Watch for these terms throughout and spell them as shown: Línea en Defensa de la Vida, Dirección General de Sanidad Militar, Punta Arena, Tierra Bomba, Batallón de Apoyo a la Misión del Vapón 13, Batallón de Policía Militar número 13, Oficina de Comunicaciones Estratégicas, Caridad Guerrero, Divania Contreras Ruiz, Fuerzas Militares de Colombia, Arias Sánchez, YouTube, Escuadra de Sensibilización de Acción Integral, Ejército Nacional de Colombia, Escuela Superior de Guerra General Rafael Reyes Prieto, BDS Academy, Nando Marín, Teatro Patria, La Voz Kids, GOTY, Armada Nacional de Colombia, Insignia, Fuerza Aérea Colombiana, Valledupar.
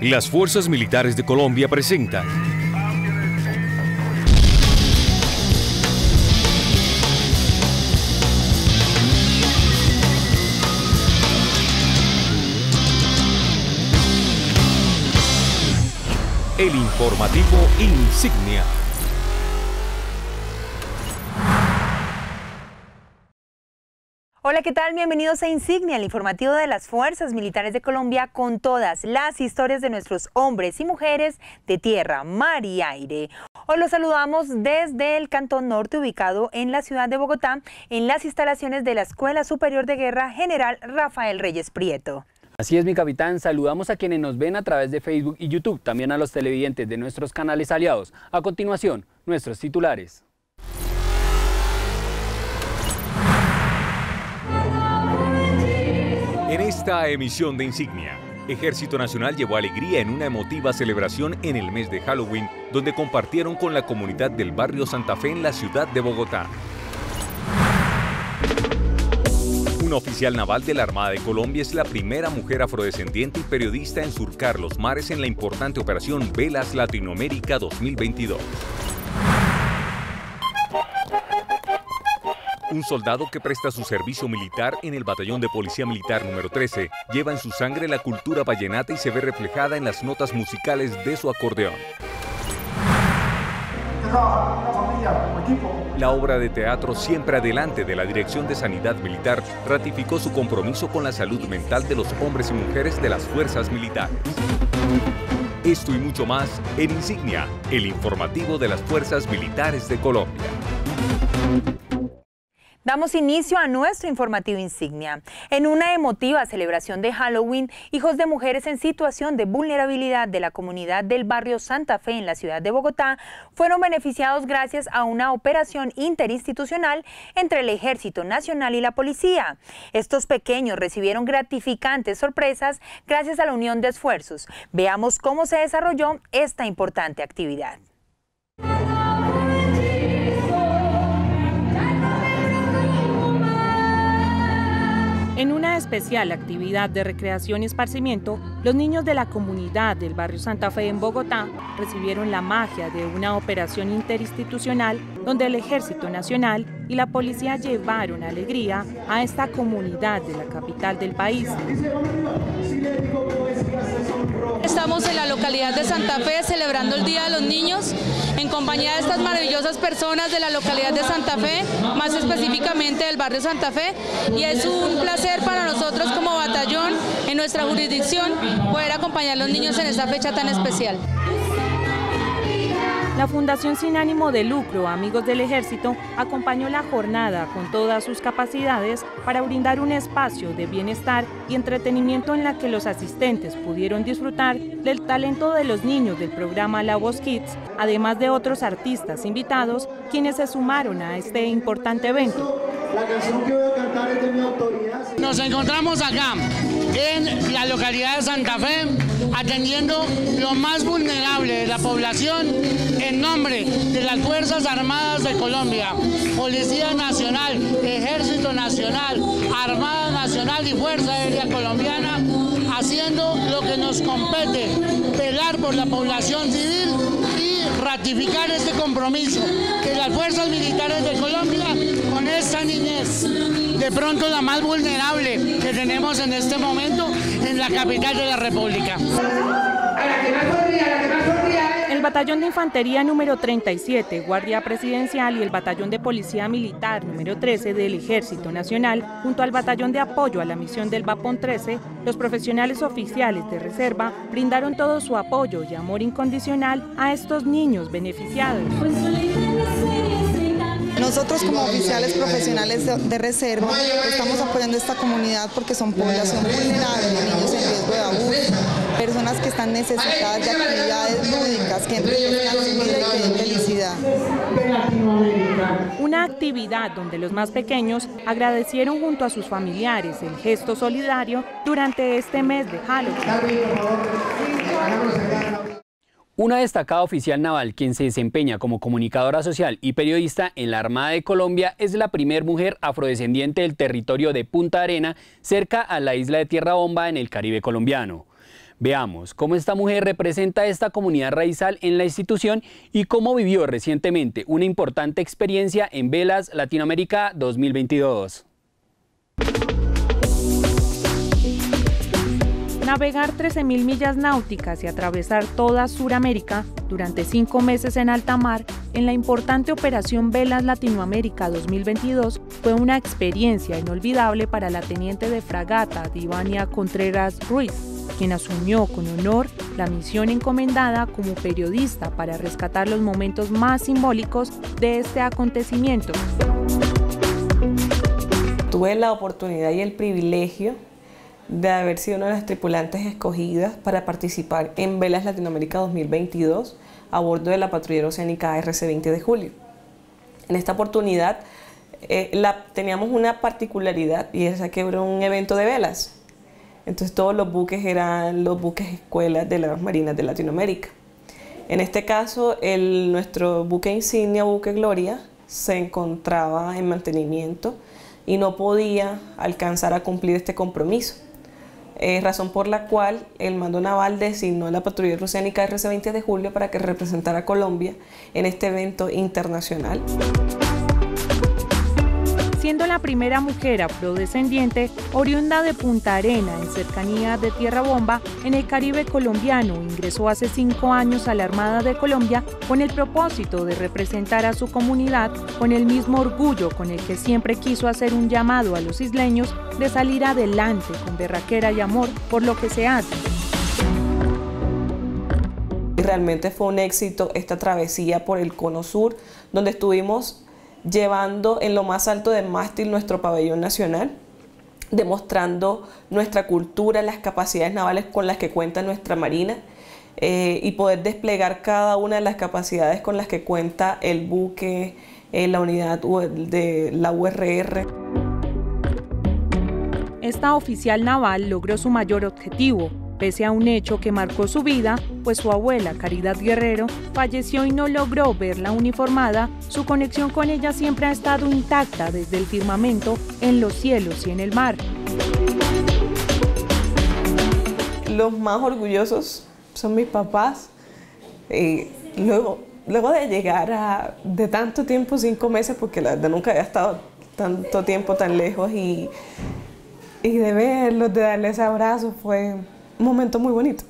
Las Fuerzas Militares de Colombia presentan el informativo Insignia. Hola, ¿qué tal? Bienvenidos a Insignia, el informativo de las Fuerzas Militares de Colombia con todas las historias de nuestros hombres y mujeres de tierra, mar y aire. Hoy los saludamos desde el Cantón Norte, ubicado en la ciudad de Bogotá, en las instalaciones de la Escuela Superior de Guerra General Rafael Reyes Prieto. Así es, mi capitán, saludamos a quienes nos ven a través de Facebook y YouTube, también a los televidentes de nuestros canales aliados. A continuación, nuestros titulares. En esta emisión de Insignia, Ejército Nacional llevó alegría en una emotiva celebración en el mes de Halloween, donde compartieron con la comunidad del barrio Santa Fe en la ciudad de Bogotá. Una oficial naval de la Armada de Colombia es la primera mujer afrodescendiente y periodista en surcar los mares en la importante operación Velas Latinoamérica 2022. Un soldado que presta su servicio militar en el Batallón de Policía Militar número 13 lleva en su sangre la cultura vallenata y se ve reflejada en las notas musicales de su acordeón. La obra de teatro Siempre Adelante de la Dirección de Sanidad Militar ratificó su compromiso con la salud mental de los hombres y mujeres de las fuerzas militares. Esto y mucho más en Insignia, el informativo de las Fuerzas Militares de Colombia. Damos inicio a nuestro informativo Insignia. En una emotiva celebración de Halloween, hijos de mujeres en situación de vulnerabilidad de la comunidad del barrio Santa Fe en la ciudad de Bogotá fueron beneficiados gracias a una operación interinstitucional entre el Ejército Nacional y la Policía. Estos pequeños recibieron gratificantes sorpresas gracias a la unión de esfuerzos. Veamos cómo se desarrolló esta importante actividad. En una especial actividad de recreación y esparcimiento, los niños de la comunidad del barrio Santa Fe en Bogotá recibieron la magia de una operación interinstitucional donde el Ejército Nacional y la Policía llevaron alegría a esta comunidad de la capital del país. Estamos en la localidad de Santa Fe celebrando el Día de los Niños en compañía de estas maravillosas personas de la localidad de Santa Fe, más específicamente del barrio Santa Fe, y es un placer para nosotros como batallón en nuestra jurisdicción poder acompañar a los niños en esta fecha tan especial. La Fundación Sin Ánimo de Lucro, Amigos del Ejército, acompañó la jornada con todas sus capacidades para brindar un espacio de bienestar y entretenimiento en la que los asistentes pudieron disfrutar del talento de los niños del programa La Voz Kids, además de otros artistas invitados quienes se sumaron a este importante evento. La canción que voy a cantar es de mi autoridad. Nos encontramos acá, en la localidad de Santa Fe, atendiendo lo más vulnerable de la población en nombre de las Fuerzas Armadas de Colombia, Policía Nacional, Ejército Nacional, Armada Nacional y Fuerza Aérea Colombiana, haciendo lo que nos compete, velar por la población civil y ratificar este compromiso de las Fuerzas Militares de Colombia con esta niñez, de pronto la más vulnerable que tenemos en este momento en la capital de la República. El Batallón de Infantería número 37, Guardia Presidencial y el Batallón de Policía Militar número 13 del Ejército Nacional, junto al Batallón de Apoyo a la Misión del Vapón 13, los profesionales oficiales de reserva brindaron todo su apoyo y amor incondicional a estos niños beneficiados. Nosotros como oficiales profesionales de reserva estamos apoyando a esta comunidad porque son población vulnerable, niños en riesgo de abuso, personas que están necesitadas de actividades lúdicas que entretengan su vida y que den felicidad. Una actividad donde los más pequeños agradecieron junto a sus familiares el gesto solidario durante este mes de Halloween. Una destacada oficial naval, quien se desempeña como comunicadora social y periodista en la Armada de Colombia, es la primera mujer afrodescendiente del territorio de Punta Arena, cerca a la isla de Tierra Bomba en el Caribe colombiano. Veamos cómo esta mujer representa a esta comunidad raizal en la institución y cómo vivió recientemente una importante experiencia en Velas Latinoamérica 2022. Navegar 13.000 millas náuticas y atravesar toda Suramérica durante 5 meses en alta mar en la importante operación Velas Latinoamérica 2022 fue una experiencia inolvidable para la teniente de fragata Divania Contreras Ruiz, quien asumió con honor la misión encomendada como periodista para rescatar los momentos más simbólicos de este acontecimiento. Tuve la oportunidad y el privilegio de haber sido una de las tripulantes escogidas para participar en Velas Latinoamérica 2022 a bordo de la patrullera oceánica ARC 20 de julio. En esta oportunidad teníamos una particularidad, y es que era un evento de velas. Entonces todos los buques eran los buques escuelas de las marinas de Latinoamérica. En este caso nuestro buque insignia, buque Gloria, se encontraba en mantenimiento y no podía alcanzar a cumplir este compromiso. Razón por la cual el mando naval designó a la patrullera oceánica ARC 20 de julio para que representara a Colombia en este evento internacional. Siendo la primera mujer afrodescendiente oriunda de Punta Arena, en cercanía de Tierra Bomba, en el Caribe colombiano, ingresó hace 5 años a la Armada de Colombia con el propósito de representar a su comunidad con el mismo orgullo con el que siempre quiso hacer un llamado a los isleños de salir adelante con berraquera y amor por lo que se hace. Realmente fue un éxito esta travesía por el Cono Sur, donde estuvimos llevando en lo más alto del mástil nuestro pabellón nacional, demostrando nuestra cultura, las capacidades navales con las que cuenta nuestra marina y poder desplegar cada una de las capacidades con las que cuenta el buque, la unidad de la URR. Esta oficial naval logró su mayor objetivo, pese a un hecho que marcó su vida, pues su abuela, Caridad Guerrero, falleció y no logró verla uniformada. Su conexión con ella siempre ha estado intacta desde el firmamento, en los cielos y en el mar. Los más orgullosos son mis papás. Luego de llegar de tanto tiempo, 5 meses, porque la verdad nunca había estado tanto tiempo tan lejos, y de verlos, de darles abrazos, fue un momento muy bonito.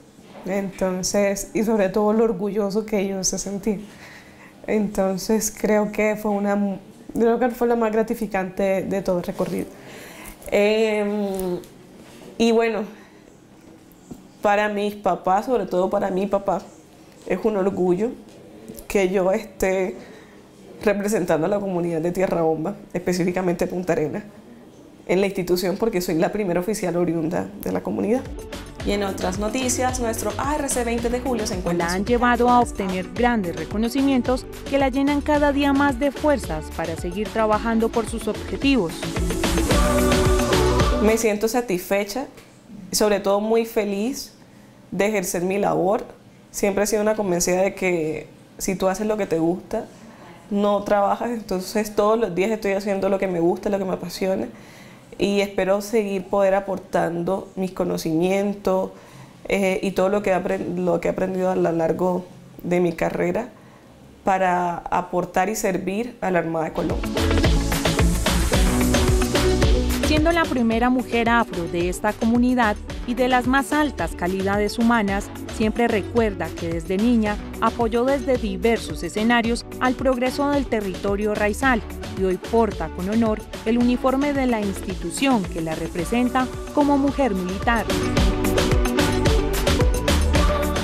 Entonces, y sobre todo lo orgulloso que ellos se sentían. Entonces, creo que fue la más gratificante de todo el recorrido. Y bueno, para mis papás, sobre todo para mi papá, es un orgullo que yo esté representando a la comunidad de Tierra Bomba, específicamente Punta Arena, en la institución, porque soy la primera oficial oriunda de la comunidad. Y en otras noticias, nuestro ARC 20 de julio se encuentra... La han llevado a obtener grandes reconocimientos que la llenan cada día más de fuerzas para seguir trabajando por sus objetivos. Me siento satisfecha, sobre todo muy feliz de ejercer mi labor. Siempre he sido una convencida de que si tú haces lo que te gusta, no trabajas. Entonces todos los días estoy haciendo lo que me gusta, lo que me apasiona, y espero seguir poder aportando mis conocimientos y todo lo que he aprendido a lo largo de mi carrera para aportar y servir a la Armada de Colombia. Siendo la primera mujer afro de esta comunidad y de las más altas calidades humanas, siempre recuerda que desde niña apoyó desde diversos escenarios al progreso del territorio raizal, y hoy porta con honor el uniforme de la institución que la representa como mujer militar.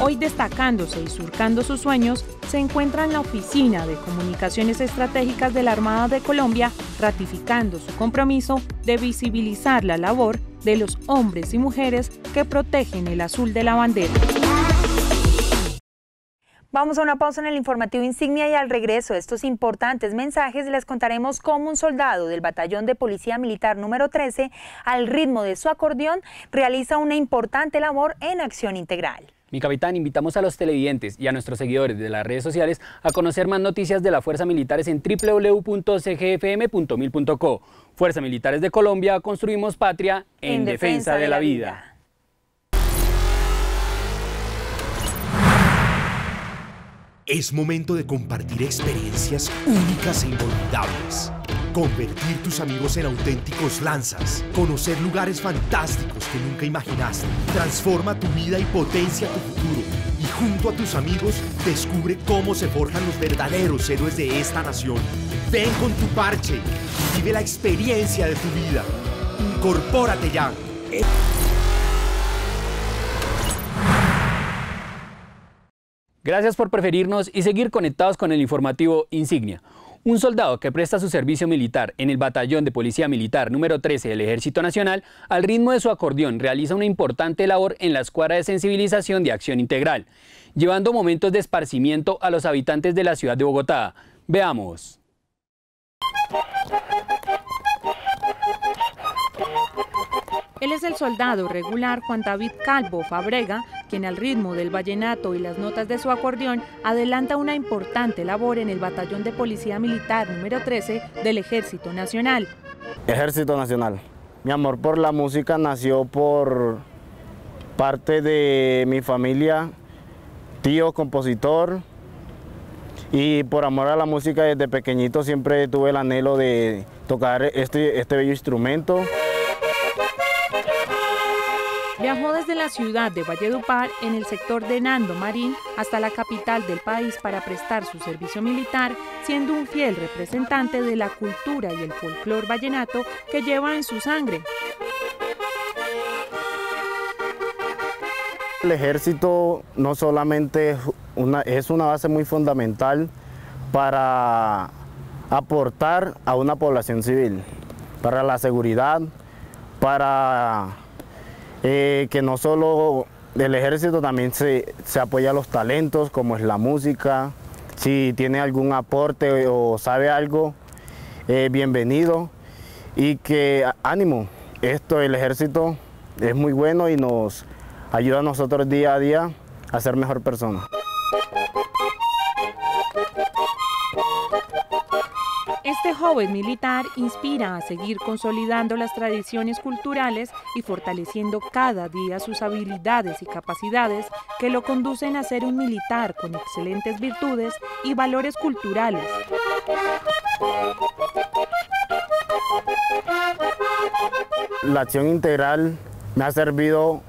Hoy destacándose y surcando sus sueños, se encuentra en la Oficina de Comunicaciones Estratégicas de la Armada de Colombia, ratificando su compromiso de visibilizar la labor de los hombres y mujeres que protegen el azul de la bandera. Vamos a una pausa en el informativo Insignia, y al regreso de estos importantes mensajes les contaremos cómo un soldado del Batallón de Policía Militar número 13, al ritmo de su acordeón, realiza una importante labor en acción integral. Mi capitán, invitamos a los televidentes y a nuestros seguidores de las redes sociales a conocer más noticias de la Fuerza Militares en www.cgfm.mil.co. Fuerza Militares de Colombia, construimos patria en defensa de la vida. Es momento de compartir experiencias únicas e inolvidables. Convertir tus amigos en auténticos lanzas. Conocer lugares fantásticos que nunca imaginaste. Transforma tu vida y potencia tu futuro. Y junto a tus amigos, descubre cómo se forjan los verdaderos héroes de esta nación. Ven con tu parche y vive la experiencia de tu vida. Incorpórate ya. Gracias por preferirnos y seguir conectados con el informativo Insignia. Un soldado que presta su servicio militar en el Batallón de Policía Militar número 13 del Ejército Nacional, al ritmo de su acordeón realiza una importante labor en la Escuadra de Sensibilización de Acción Integral, llevando momentos de esparcimiento a los habitantes de la ciudad de Bogotá. Veamos. Él es el soldado regular Juan David Calvo Fabrega, quien al ritmo del vallenato y las notas de su acordeón adelanta una importante labor en el Batallón de Policía Militar número 13 del Ejército Nacional. Ejército Nacional. Mi amor por la música nació por parte de mi familia, tío compositor, y por amor a la música desde pequeñito siempre tuve el anhelo de tocar este bello instrumento. Viajó desde la ciudad de Valledupar, en el sector de Nando Marín, hasta la capital del país para prestar su servicio militar, siendo un fiel representante de la cultura y el folclor vallenato que lleva en su sangre. El ejército no solamente es una base muy fundamental para aportar a una población civil, para la seguridad, para... que no solo del ejército, también se apoya los talentos, como es la música. Si tiene algún aporte o sabe algo, bienvenido. Y que ánimo, el ejército es muy bueno y nos ayuda a nosotros día a día a ser mejor personas. Este joven militar inspira a seguir consolidando las tradiciones culturales y fortaleciendo cada día sus habilidades y capacidades que lo conducen a ser un militar con excelentes virtudes y valores culturales. La acción integral me ha servido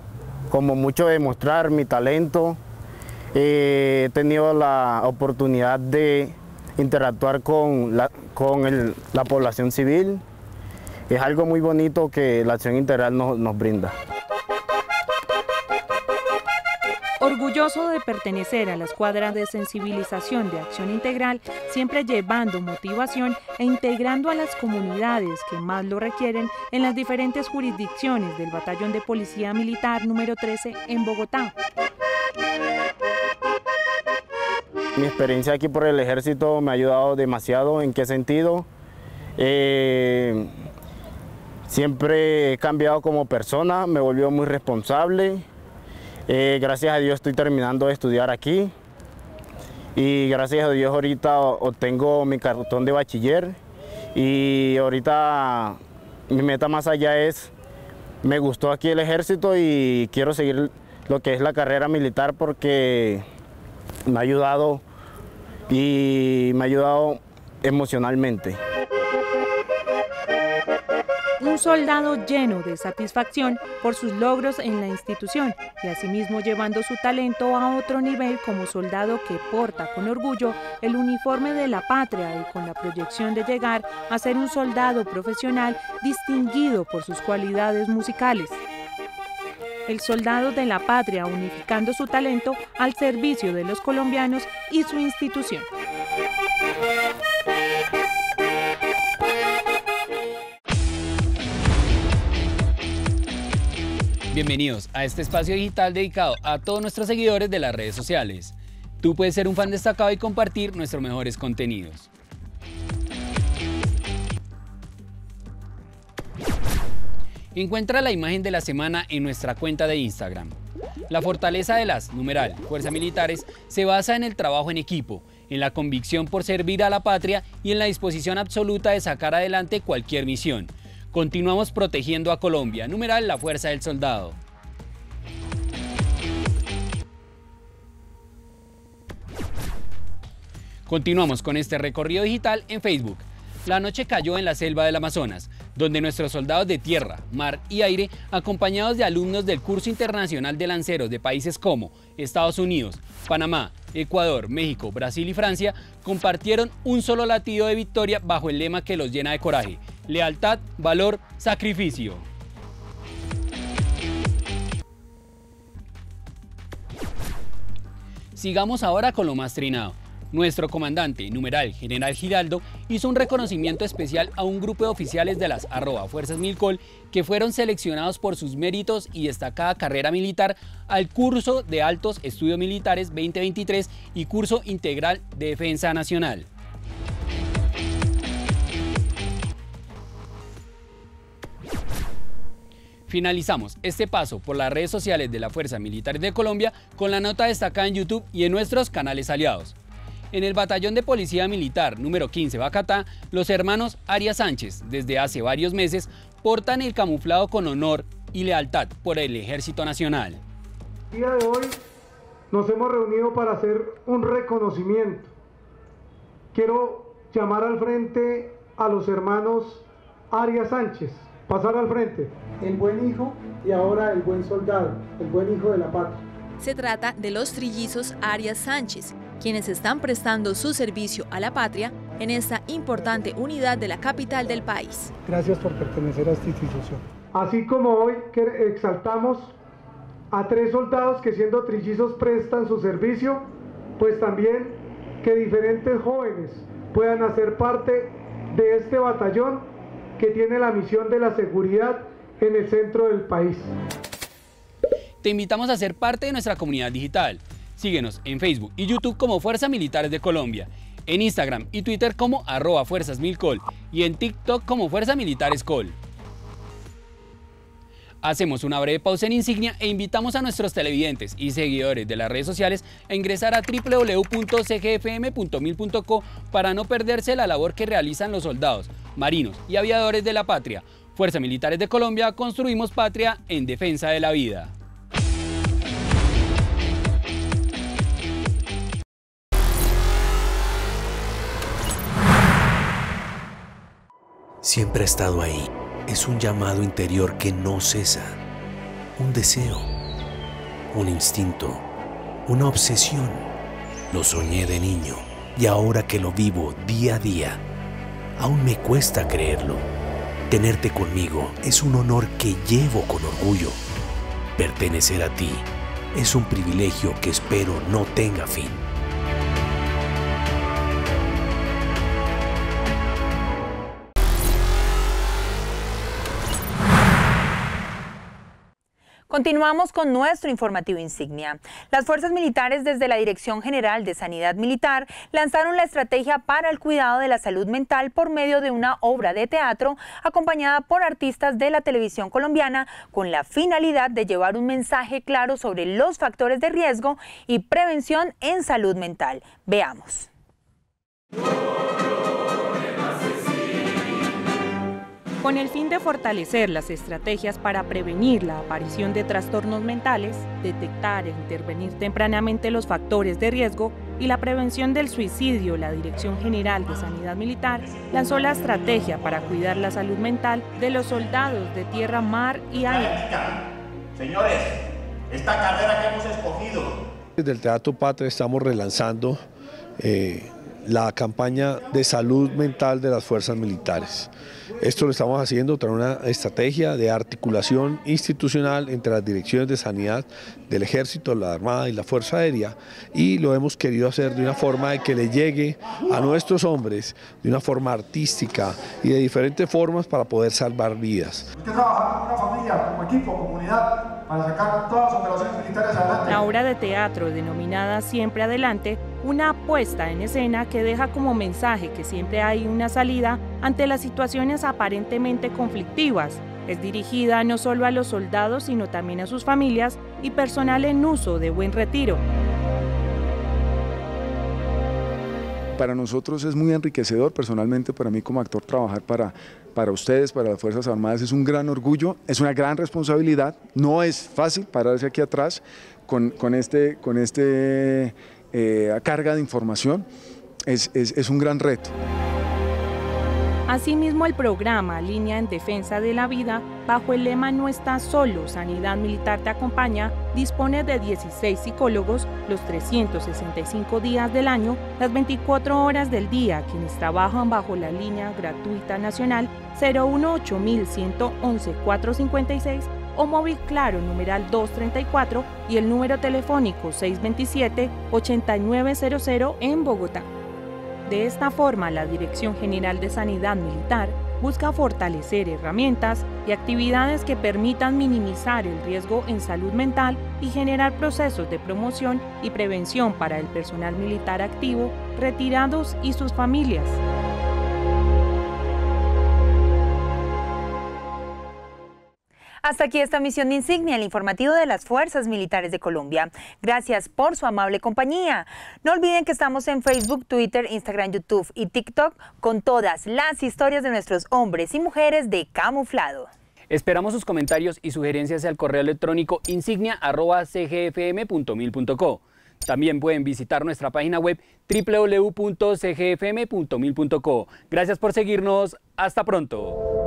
como mucho de mostrar mi talento. He tenido la oportunidad de interactuar con la población civil. Es algo muy bonito que la acción integral nos brinda. Orgulloso de pertenecer a la Escuadra de Sensibilización de Acción Integral, siempre llevando motivación e integrando a las comunidades que más lo requieren en las diferentes jurisdicciones del Batallón de Policía Militar número 13 en Bogotá. Mi experiencia aquí por el ejército me ha ayudado demasiado. ¿En qué sentido? Siempre he cambiado como persona, me volvió muy responsable. Gracias a Dios estoy terminando de estudiar aquí. Y gracias a Dios ahorita obtengo mi cartón de bachiller. Y ahorita mi meta más allá es, me gustó aquí el ejército y quiero seguir lo que es la carrera militar porque me ha ayudado y me ha ayudado emocionalmente. Un soldado lleno de satisfacción por sus logros en la institución y asimismo llevando su talento a otro nivel como soldado que porta con orgullo el uniforme de la patria y con la proyección de llegar a ser un soldado profesional distinguido por sus cualidades musicales. El soldado de la patria unificando su talento al servicio de los colombianos y su institución. Bienvenidos a este espacio digital dedicado a todos nuestros seguidores de las redes sociales. Tú puedes ser un fan destacado y compartir nuestros mejores contenidos. Encuentra la imagen de la semana en nuestra cuenta de Instagram. La fortaleza de las Fuerzas Militares se basa en el trabajo en equipo, en la convicción por servir a la patria y en la disposición absoluta de sacar adelante cualquier misión. Continuamos protegiendo a Colombia. La Fuerza del Soldado. Continuamos con este recorrido digital en Facebook. La noche cayó en la selva del Amazonas, donde nuestros soldados de tierra, mar y aire, acompañados de alumnos del curso internacional de lanceros de países como Estados Unidos, Panamá, Ecuador, México, Brasil y Francia, compartieron un solo latido de victoria bajo el lema que los llena de coraje: lealtad, valor, sacrificio. Sigamos ahora con lo más trinado. Nuestro comandante, numeral General Giraldo, hizo un reconocimiento especial a un grupo de oficiales de las @FuerzasMilCol que fueron seleccionados por sus méritos y destacada carrera militar al curso de Altos Estudios Militares 2023 y curso integral de Defensa Nacional. Finalizamos este paso por las redes sociales de la Fuerza Militar de Colombia con la nota destacada en YouTube y en nuestros canales aliados. En el Batallón de Policía Militar número 15 Bacatá, los hermanos Arias Sánchez, desde hace varios meses, portan el camuflado con honor y lealtad por el Ejército Nacional. El día de hoy nos hemos reunido para hacer un reconocimiento. Quiero llamar al frente a los hermanos Arias Sánchez, pasar al frente. El buen hijo y ahora el buen soldado, el buen hijo de la patria. Se trata de los trillizos Arias Sánchez, quienes están prestando su servicio a la patria en esta importante unidad de la capital del país. Gracias por pertenecer a esta institución. Así como hoy que exaltamos a tres soldados que siendo trillizos prestan su servicio, pues también que diferentes jóvenes puedan hacer parte de este batallón que tiene la misión de la seguridad en el centro del país. Te invitamos a ser parte de nuestra comunidad digital. Síguenos en Facebook y YouTube como Fuerzas Militares de Colombia, en Instagram y Twitter como @FuerzasMilCol y en TikTok como Fuerza Militares Col. Hacemos una breve pausa en Insignia e invitamos a nuestros televidentes y seguidores de las redes sociales a ingresar a www.cgfm.mil.co para no perderse la labor que realizan los soldados, marinos y aviadores de la patria. Fuerzas Militares de Colombia, construimos patria en defensa de la vida. Siempre ha estado ahí. Es un llamado interior que no cesa. Un deseo, un instinto, una obsesión. Lo soñé de niño y ahora que lo vivo día a día, aún me cuesta creerlo. Tenerte conmigo es un honor que llevo con orgullo. Pertenecer a ti es un privilegio que espero no tenga fin. Continuamos con nuestro informativo Insignia. Las fuerzas militares desde la Dirección General de Sanidad Militar lanzaron la estrategia para el cuidado de la salud mental por medio de una obra de teatro acompañada por artistas de la televisión colombiana con la finalidad de llevar un mensaje claro sobre los factores de riesgo y prevención en salud mental. Veamos. Con el fin de fortalecer las estrategias para prevenir la aparición de trastornos mentales, detectar e intervenir tempranamente los factores de riesgo y la prevención del suicidio, la Dirección General de Sanidad Militar lanzó la estrategia para cuidar la salud mental de los soldados de tierra, mar y aire. Señores, esta carrera que hemos escogido. Desde el Teatro Patria estamos relanzando la campaña de salud mental de las fuerzas militares. Esto lo estamos haciendo tras una estrategia de articulación institucional entre las direcciones de sanidad del Ejército, la Armada y la Fuerza Aérea, y lo hemos querido hacer de una forma de que le llegue a nuestros hombres de una forma artística y de diferentes formas para poder salvar vidas. Usted trabaja como una familia, como equipo, comunidad, para sacar todas las operaciones militares adelante. La obra de teatro denominada Siempre Adelante, una apuesta en escena que deja como mensaje que siempre hay una salida ante las situaciones aparentemente conflictivas. Es dirigida no solo a los soldados, sino también a sus familias y personal en uso de buen retiro. Para nosotros es muy enriquecedor, personalmente para mí como actor trabajar para ustedes, para las Fuerzas Armadas, es un gran orgullo, es una gran responsabilidad, no es fácil pararse aquí atrás con esta carga de información. es un gran reto. Asimismo, el programa Línea en Defensa de la Vida, bajo el lema No estás solo, Sanidad Militar te acompaña, dispone de 16 psicólogos los 365 días del año, las 24 horas del día, quienes trabajan bajo la línea gratuita nacional 018111456 o móvil claro numeral 234 y el número telefónico 627-8900 en Bogotá. De esta forma, la Dirección General de Sanidad Militar busca fortalecer herramientas y actividades que permitan minimizar el riesgo en salud mental y generar procesos de promoción y prevención para el personal militar activo, retirados y sus familias. Hasta aquí esta misión de Insignia, el informativo de las Fuerzas Militares de Colombia. Gracias por su amable compañía. No olviden que estamos en Facebook, Twitter, Instagram, YouTube y TikTok con todas las historias de nuestros hombres y mujeres de camuflado. Esperamos sus comentarios y sugerencias al correo electrónico insignia@cgfm.mil.co. También pueden visitar nuestra página web www.cgfm.mil.co. Gracias por seguirnos. Hasta pronto.